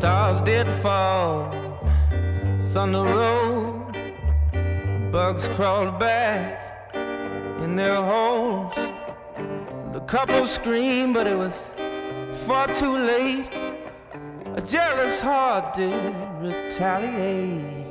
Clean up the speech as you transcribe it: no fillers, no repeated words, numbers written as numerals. stars did fall, thunder rolled, bugs crawled back in their holes. The couple screamed, but it was far too late. A jealous heart did retaliate.